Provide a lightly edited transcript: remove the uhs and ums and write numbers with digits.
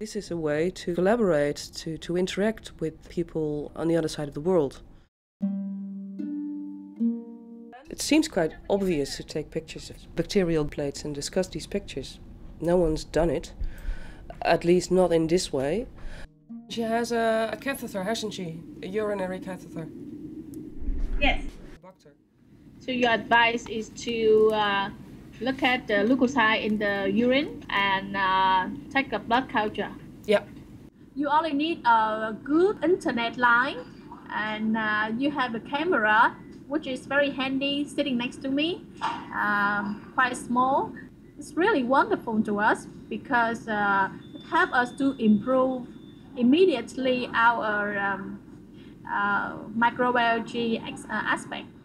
This is a way to collaborate, to interact with people on the other side of the world. It seems quite obvious to take pictures of bacterial plates and discuss these pictures. No one's done it, at least not in this way. She has a catheter, hasn't she? A urinary catheter. Yes. So your advice is to look at the leukocyte in the urine and take a blood culture. Yeah. You only need a good internet line and you have a camera, which is very handy, sitting next to me, quite small. It's really wonderful to us because it helps us to improve immediately our microbiology aspect.